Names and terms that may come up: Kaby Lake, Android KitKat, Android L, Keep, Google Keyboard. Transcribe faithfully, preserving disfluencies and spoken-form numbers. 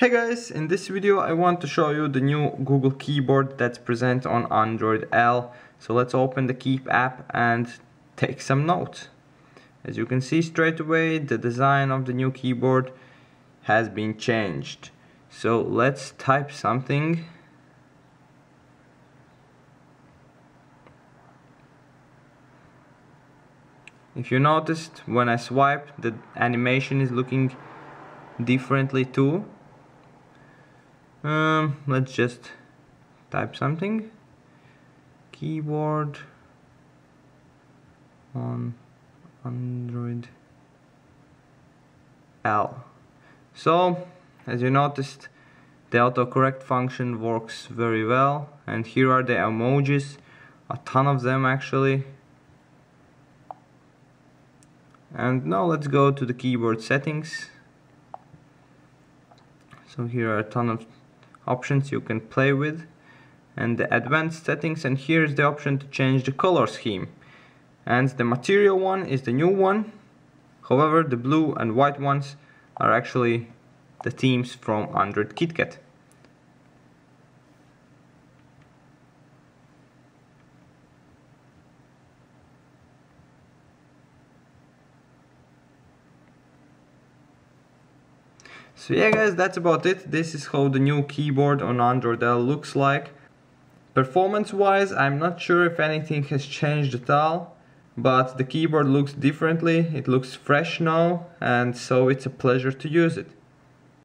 Hey guys, in this video I want to show you the new Google Keyboard that's present on Android L. So let's open the Keep app and take some notes. As you can see straight away, the design of the new keyboard has been changed. So let's type something. If you noticed, when I swipe, the animation is looking differently too. Um, let's just type something. Keyboard on Android L. So, as you noticed, the autocorrect function works very well. And here are the emojis, a ton of them actually. And now let's go to the keyboard settings. So here are a ton of options you can play with, and the advanced settings, and here is the option to change the color scheme, and the material one is the new one. However, the blue and white ones are actually the themes from Android KitKat. So yeah guys, that's about it. This is how the new keyboard on Android L looks like. Performance wise, I'm not sure if anything has changed at all, but the keyboard looks differently. It looks fresh now, and so it's a pleasure to use it.